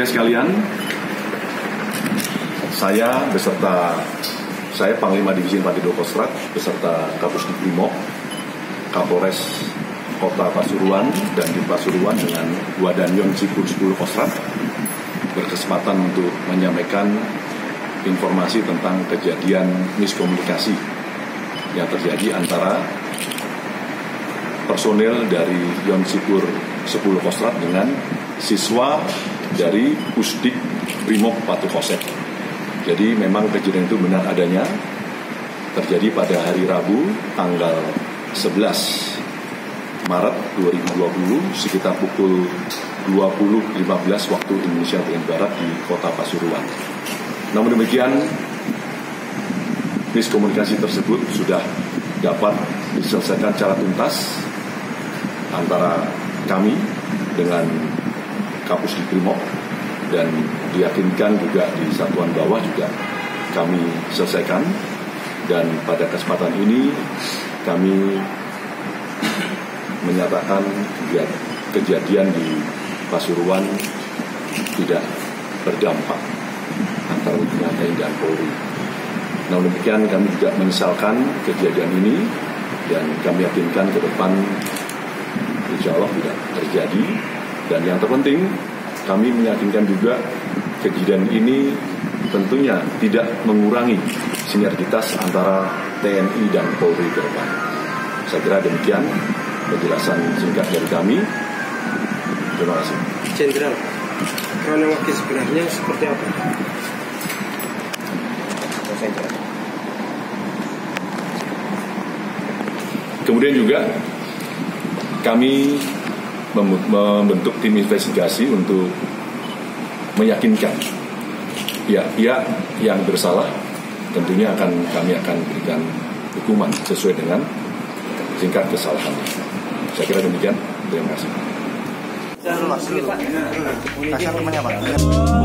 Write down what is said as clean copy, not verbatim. media sekalian, saya Panglima Divisi 2 Kostrad beserta Kapusdik Brimob, Kapolres Kota Pasuruan dan di Pasuruan dengan Wadan Yon Zipur 10 Kostrad berkesempatan untuk menyampaikan informasi tentang kejadian miskomunikasi yang terjadi antara personil dari Yon Zipur 10 Kostrad dengan siswa dari Pusdik Brimob Watukosek. Jadi memang kejadian itu benar adanya, terjadi pada hari Rabu tanggal 11 Maret 2020 sekitar pukul 20.15 waktu Indonesia bagian Barat di Kota Pasuruan. Namun demikian, miskomunikasi tersebut sudah dapat diselesaikan secara tuntas antara kami dengan Kapusdik Brimob, dan diyakinkan juga di satuan bawah juga kami selesaikan. Dan pada kesempatan ini kami menyatakan kejadian di Pasuruan tidak berdampak antara TNI dan Polri. Namun demikian kami juga menyesalkan kejadian ini dan kami yakinkan ke depan insya Allah tidak terjadi. Dan yang terpenting kami meyakinkan juga kejadian ini tentunya tidak mengurangi sinergitas antara TNI dan Polri ke depan. Saya kira demikian penjelasan singkat dari kami. Terima kasih. Jenderal, peran wakil sebenarnya seperti apa? Kemudian juga kami membentuk tim investigasi untuk meyakinkan pihak-pihak yang bersalah, tentunya kami akan berikan hukuman sesuai dengan tingkat kesalahannya. Saya kira demikian. Terima kasih.